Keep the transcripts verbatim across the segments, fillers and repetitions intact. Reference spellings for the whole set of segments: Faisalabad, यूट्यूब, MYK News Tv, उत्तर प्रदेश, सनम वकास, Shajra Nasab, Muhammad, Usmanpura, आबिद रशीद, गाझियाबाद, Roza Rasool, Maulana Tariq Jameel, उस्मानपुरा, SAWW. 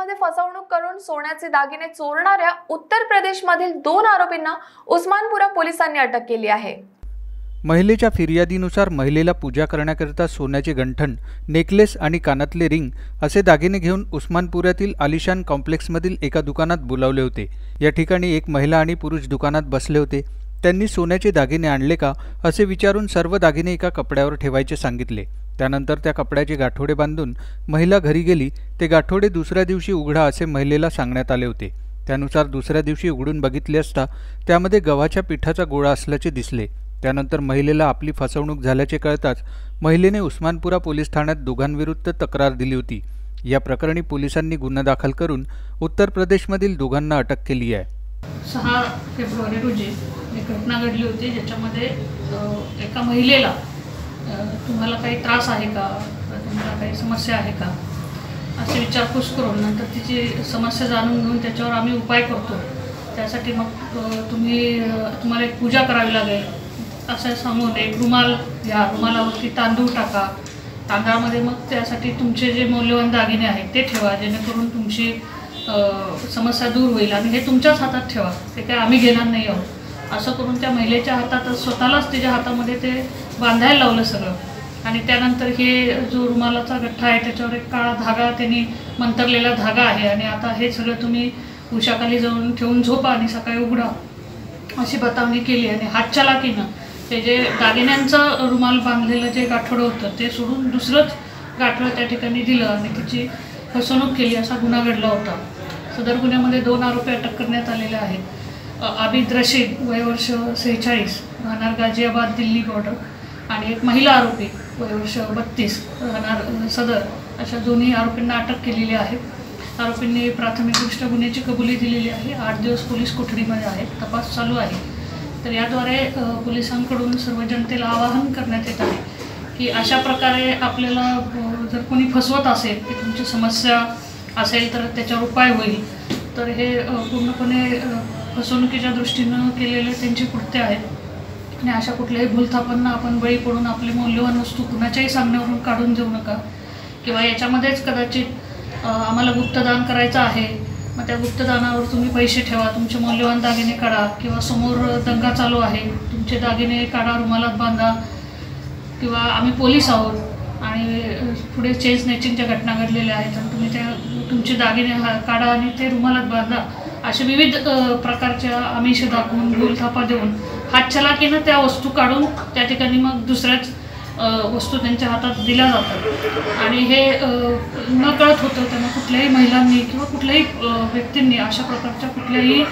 मध्ये फसवणूक करून सोन्याचे दागिने चोरणाऱ्या उत्तर प्रदेश मधील दोन आरोपींना उस्मानपुरा पोलिसांनी अटक केली आहे। महिलेच्या फिर्यादीनुसार महिलेला पूजा करण्याकरिता सोन्याचे गंठण, नेकलेस आणि कानातले रिंग असे दागिने घेऊन उस्मानपुरातील आलिशान कॉम्प्लेक्समधील एका दुकानात बोलावले होते। या ठिकाणी एक महिला आणि पुरुष दुकानात बसले होते। त्यांनी सोन्याचे दागिने आणले का असे विचारून सर्व दागिने एका कपड्यावर ठेवायचे सांगितले। त्यानंतर त्या कपड्याचे गाठोडे बांधून महिला घरी गेली। ते गाठोडे दुसऱ्या दिवशी उघडा असे महिलेला सांगण्यात आले होते। त्यानुसार दुसऱ्या दिवशी उघडून बघितले असता त्यामध्ये गव्हाच्या पिठाचा गोळा असल्याचे दिसले। त्यानंतर महिलेला आपली फसवणूक झाल्याचे कळताच महिलेने उस्मानपुरा पोलीस ठाण्यात दोघांविरुद्ध तक्रार दिली होती। या प्रकरणी पोलिसांनी गुन्हा दाखल करून उत्तर प्रदेशमधील दोघांना अटक केली आहे। सहा फेब्रुवारी रोजी एक घटना घडली होती, ज्याच्यामध्ये एका महिलेला तुम्हाला काही त्रास आहे का, तुम्हाला काही समस्या आहे का असे विचारपूस करून नंतर तिची समस्या जाणून घेऊन त्याच्यावर आम्ही उपाय करतो, त्यासाठी मग तुम्ही तुम्हाला एक पूजा करावी लागेल असं सांगून एक रुमाल घ्या, रुमालावरती तांदूळ टाका, तांदळामध्ये मग त्यासाठी तुमचे जे मौल्यवान दागिने आहेत ते ठेवा, जेणेकरून तुमची समस्या दूर होईल आणि हे तुमच्याच हातात ठेवा, ते काय आम्ही घेणार नाही आहोत असं करून त्या महिलेच्या हातात स्वतःलाच तिच्या हातामध्ये ते बांधायला लावलं सगळं। आणि त्यानंतर हे जो रुमालाचा गठ्ठा आहे त्याच्यावर एक काळा धागा त्यांनी मंतरलेला धागा आहे आणि आता हे सगळं तुम्ही उशाखाली जाऊन ठेवून झोपा आणि सकाळी उघडा अशी बतावणी केली। आणि हातचलाखीनं ते जे दागिन्यांचं रुमाल बांधलेलं जे गाठोडं होतं ते सोडून दुसरंच गाठोडं त्या ठिकाणी दिलं आणि तिची फसवणूक केली असा गुन्हा घडला होता। सदर गुन्ह्यामध्ये दोन आरोपी अटक करण्यात आलेले आहेत। आबिद रशीद वयवर्ष सेहेचाळीस राहणार गाझियाबाद दिल्ली बॉर्डर आणि एक महिला आरोपी वयवर्ष बत्तीस राहणार सदर अशा दोन्ही आरोपींना अटक केलेली आहे। आरोपींनी प्राथमिकदृष्ट्या गुन्ह्याची कबुली दिलेली आहे। आठ दिवस पोलीस कोठडीमध्ये आहेत, तपास चालू आहे। तर याद्वारे पोलिसांकडून सर्व जनतेला आवाहन करण्यात येत आहे की अशा प्रकारे आपल्याला जर कोणी फसवत असेल की तुमची समस्या असेल तर त्याच्यावर उपाय होईल, तर हे पूर्णपणे फसवणुकीच्या दृष्टीनं केलेले त्यांची कृत्य आहेत आणि अशा कुठल्याही भूलथापांना आपण बळी पडून आपले मौल्यवान वस्तू कुणाच्याही सांगण्यावरून काढून देऊ नका, किंवा याच्यामध्येच कदाचित आम्हाला गुप्तदान करायचं आहे मग त्या गुप्तदानावर तुम्ही पैसे ठेवा, तुमचे मौल्यवान दागिने काढा, किंवा समोर दंगा चालू आहे तुमचे दागिने काढा, रुमालात बांधा, किंवा आम्ही पोलीस आहोत आणि पुढे चेन स्नॅचिंगच्या घटना घडलेल्या आहेत आणि तुम्ही त्या तुमचे दागिने काढा आणि ते रुमालात बांधा असे विविध प्रकारच्या आमिष दाखवून भूलथापा देऊन हातचलाखीनं त्या वस्तू काढून त्या ठिकाणी मग दुसऱ्याच वस्तू त्यांच्या हातात दिल्या जातात आणि हे न कळत होतं। त्यांना कुठल्याही महिलांनी किंवा कुठल्याही व्यक्तींनी अशा प्रकारच्या कुठल्याही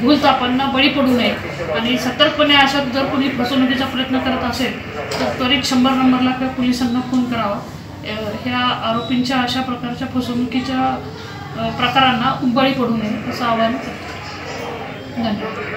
भूलथापांना बळी पडू नये आणि सतर्कपणे अशा जर कोणी फसवणुकीचा प्रयत्न करत असेल तर त्वरित शंभर नंबरला किंवा पोलिसांना फोन करावा। ह्या आरोपींच्या अशा प्रकारच्या फसवणुकीच्या प्रकारांना बळी पडू नये असं आवाहन करतो। धन्यवाद।